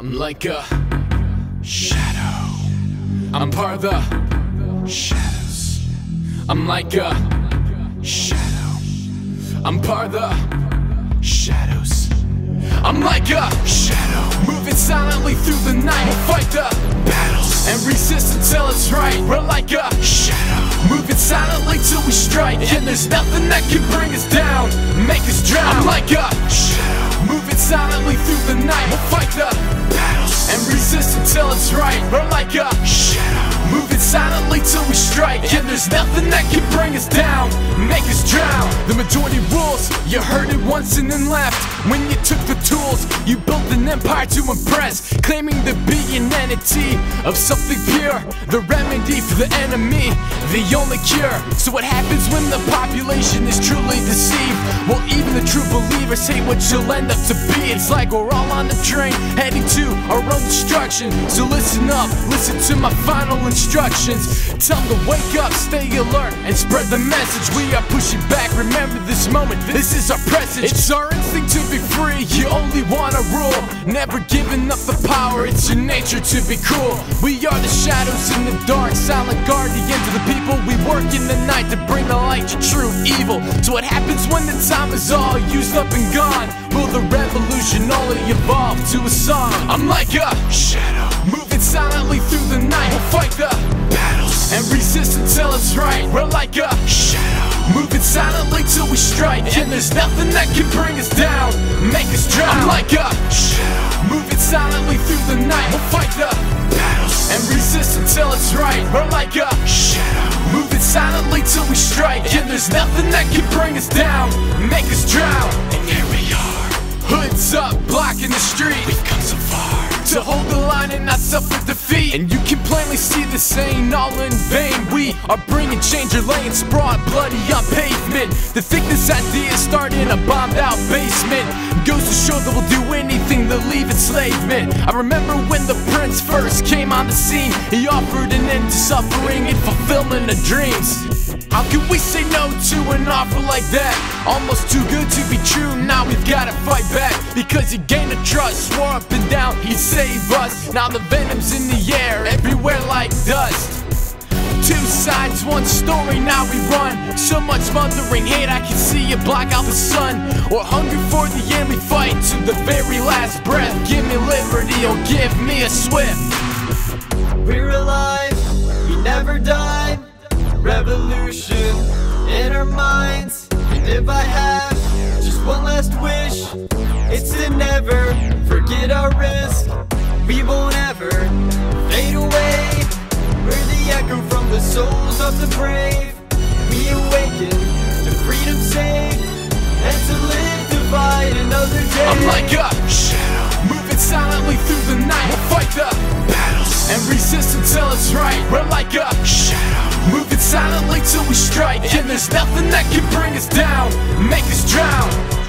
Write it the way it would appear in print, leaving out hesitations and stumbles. I'm like a shadow. I'm part of the shadows. I'm like a shadow. I'm part of the shadows. I'm like a shadow, moving silently through the night. We'll fight the battles and resist until it's right. We're like a shadow, moving silently till we strike. And there's nothing that can bring us down, make us drown. I'm like a shadow, moving silently through the night. We'll fight the battles and resist until it's right. We're like a shadow, moving silently till we strike. And there's nothing that can bring us down, make us drown. The majority rules, you heard it once and then left. When you took the tools, you built an empire to impress, claiming to be an entity of something pure, the remedy for the enemy, the only cure. So what happens when the population is truly deceived? Well, even the true believers hate what you'll end up to be. It's like we're all on the train, heading to our own destruction. So listen up, listen to my final instructions. Tell them to wake up, stay alert, and spread the message. We are pushing back, remember this moment, this is our present. It's our instinct to be free, you only wanna rule. Never giving up the power, it's your nature to be cool. We are the shadows in the dark, silent guardians of the people. We work in the night to bring the light to true evil. So what happens when the time is all used up and gone? Will the revolution only evolve to a song? I'm like a shadow, moving silently through the night. We'll fight the battles and resist until it's right. We're like a shadow, moving silently till we strike. And there's nothing that can bring us down, make us drown. I'm like a shadow, moving silently through the night. We'll fight the battles and resist until it's right. We're like a shadow, moving silently till we strike. And there's nothing that can bring us down, make us drown. And here we are, hoods up, blocking the street. We've come so far to hold the line and not suffer defeat. And you can plainly see this ain't all in vain. We are bringing change, your laying sprawled bloody on pavement. The thickness idea started in a bombed out basement. Goes to show that we'll do anything to leave enslavement. I remember when the prince first came on the scene. He offered an end to suffering and fulfillment of dreams. How can we say no to an offer like that? Almost too good to be true, now we've gotta fight back. Because he gained a trust, swore up and down he'd save us. Now the venom's in the air, everywhere like dust. Two sides, one story, now we run. So much smothering hate, I can see you block out the sun. Or hungry for the end, we fight to the very last breath. Give me liberty or give me a swift. We're alive, we never died. Revolution in our minds. And if I have just one last wish, it's to never forget our risk. We won't ever fade away. We're the echo from the souls of the brave. We awaken to freedom's sake, and to live to fight another day. I'm like a shadow, moving silently through the night. We'll fight the battles and resist until it's right. We're like a shadow, moving silently till we strike. And there's nothing that can bring us down, make us drown.